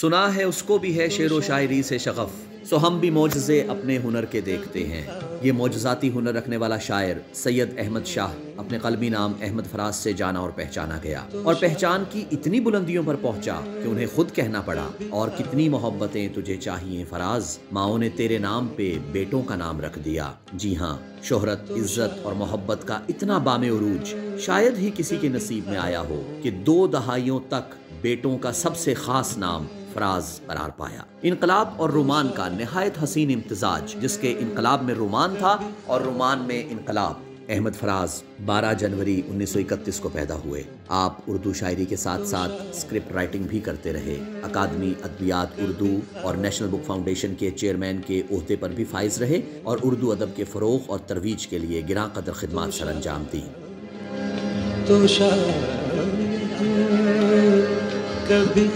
सुना है उसको भी है शेर व शायरी से शगफ, सो हम भी मोजज़े अपने हुनर के देखते हैं। ये मोजज़ाती हुनर रखने वाला शायर सैयद अहमद शाह अपने कलमी नाम अहमद फ़राज़ से जाना और पहचाना गया, और पहचान की इतनी बुलंदियों पर पहुंचा कि उन्हें खुद कहना पड़ा, और कितनी मोहब्बतें तुझे चाहिए फ़राज़, माओ ने तेरे नाम पे बेटों का नाम रख दिया। जी हाँ, शोहरत, इज्जत और मोहब्बत का इतना बामे उरूज शायद ही किसी के नसीब में आया हो कि 2 दहाइयों तक बेटों का सबसे खास नाम फ़राज़ करार पाया। इनकलाब और रोमान का नहायत हसीन इम्तजाज, जिसके इनकलाब में रोमान था और रोमान में इनकलाब। अहमद फ़राज़ 12 जनवरी 1931 को पैदा हुए। आप उर्दू शायरी के साथ साथ स्क्रिप्ट राइटिंग भी करते रहे। अकादमी अदबियात उर्दू और नेशनल बुक फाउंडेशन के चेयरमैन के ओहदे पर भी फाइज रहे, और उर्दू अदब के फ़रोग़ और तरवीज के लिए गिरां कदर खिदमत सर अंजाम दी। कभी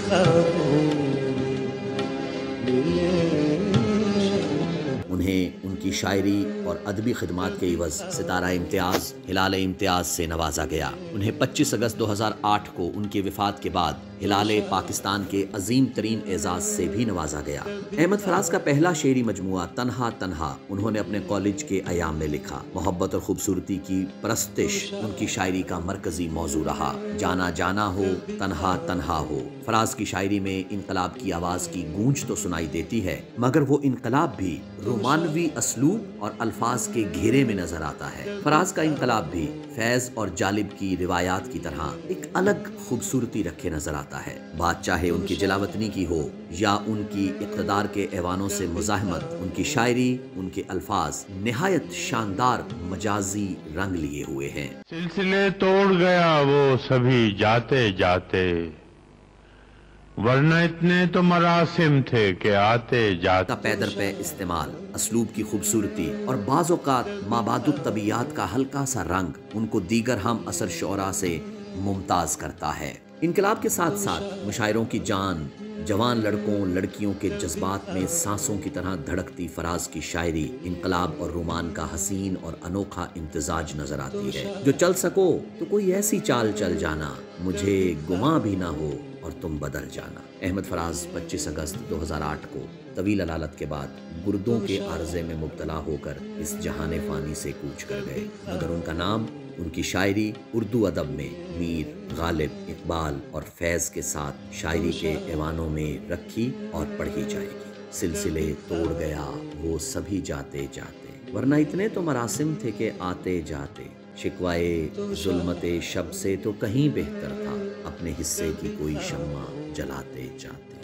उन्हें उनकी शायरी और अदबी खिदमात के इवज़ सितारा इम्तियाज, हिलाले इम्तियाज से नवाजा गया। उन्हें 25 अगस्त 2008 को उनकी विफात के बाद हिलाले पाकिस्तान के अजीम तरीन एजाज़ से भी नवाजा गया। अहमद फ़राज़ का पहला शेरी मजमुआ तनहा तनहा उन्होंने अपने कॉलेज के अयाम में लिखा। मोहब्बत और खूबसूरती की परस्तिश उनकी शायरी का मरकजी मौजू रहा। जाना जाना हो, तनहा तनहा हो। फ़राज़ की शायरी में इनकलाब की आवाज़ की गूंज तो सुनाई देती है, मगर वो इनकलाब भी रोमानवी असलूब और अल्फाज के घेरे में नजर आता है। फ़राज़ का इनकलाब भी फैज़ और जालिब की रिवायात की तरह एक अलग खूबसूरती रखे नजर आता है। बात चाहे उनकी जलावतनी की हो या उनकी इक़्तिदार के ऐवानों से मुज़ाहमत, उनकी शायरी, उनके अल्फाज नहायत शानदार मजाजी रंग लिए हुए हैं। सिलसिले तोड़ गया वो सभी जाते जाते, वरना इतने तो मरासिम थे के आते जाते। पैदर पे इस्तेमाल, असलूब की खूबसूरती और बाज़ोकात माबादुत तबीयात का हल्का सा रंग उनको दीगर हम असर शौरा से मुमताज़ करता है। इनकलाब के साथ साथ मुशायरों की जान, जवान लड़कों लड़कियों के जज्बात में सांसों की तरह धड़कती फ़राज़ की शायरी इनकलाब और रोमान का हसीन और अनोखा इम्तजाज नजर आती है। जो चल सको तो कोई ऐसी चाल चल जाना, मुझे गुमा भी ना हो और तुम बदल जाना। अहमद फ़राज़ 25 अगस्त 2008 को तवील अलालत के बाद गुर्दों के आर्जे में मुब्तला होकर इस जहाने फ़ानी से कूच कर गए, मगर उनका नाम उनकी शायरी उर्दू अदब में मीर, गालिब, इकबाल और फैज़ के साथ शायरी के ऐवानों में रखी और पढ़ी जाएगी। सिलसिले तोड़ गया वो सभी जाते जाते, वरना इतने तो मरासिम थे के आते जाते, शिकवाए जुल्मते शब से तो कहीं बेहतर था, अपने हिस्से की कोई शम्मा जलाते जाते।